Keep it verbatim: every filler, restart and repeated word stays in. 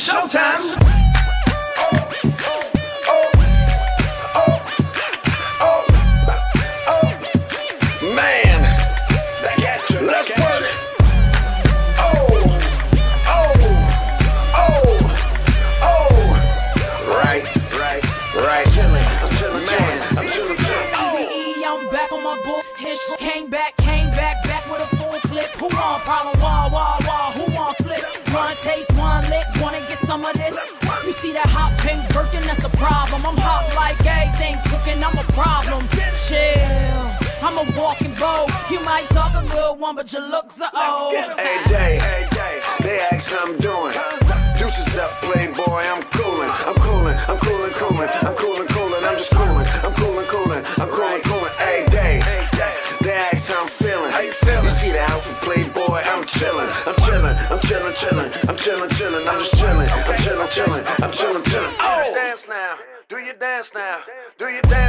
It's showtime. Came back, came back, back with a full clip. Who on problem? Wah, wah, wah. Who on flip? One taste, one lick. Wanna get some of this? You see that hot pink Birkin? That's a problem. I'm hot like everything cooking. I'm a problem. Chill. I'm a walking bow. You might talk a good one, but your looks are old. Hey, day, hey, day. They ask how I'm doing. Deuces up, playboy. I'm cooling. I'm cooling. I'm cooling, cooling. I'm cooling, cooling. I'm just cooling. I'm cooling, cooling. I'm cooling, cooling. Hey, day. Chillin', I'm chillin', I'm chillin', chillin', I'm chillin', chillin', I'm just chillin', I'm chillin', chillin', I'm chillin', chillin'. Oh, dance now, do your dance now, do your dance.